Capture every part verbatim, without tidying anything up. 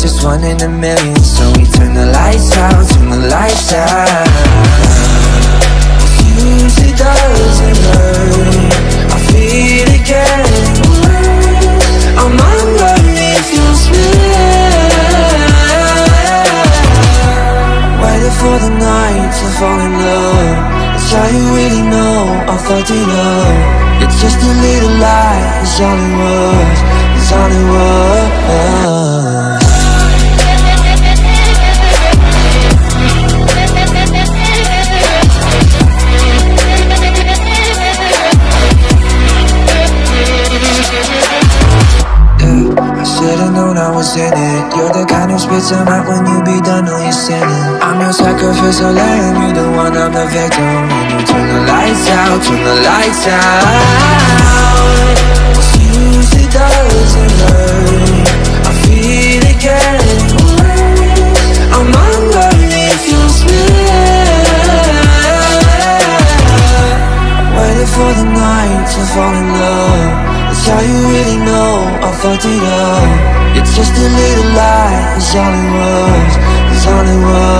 Just one in a million, so we turn the lights out, turn the lights out. This music doesn't hurt, I feel it getting worse. I'm underneath your smell, waiting for the night to fall in love. That's how you really know I fucked it up. It's just a little lie, it's all it was, it's all it was. In it. You're the kind who spits them out when you be done all your sinning. I'm your sacrificial lamb, you're the one, I'm the victim. When you turn the lights out, turn the lights out. This music doesn't hurt, I feel it getting worse. I'm underneath your smell, waiting for the night to fall in love. That's how you really know I fucked it up. It's just a little lie, it's all it was, it's all it was.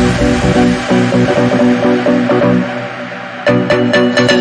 We'll be right back.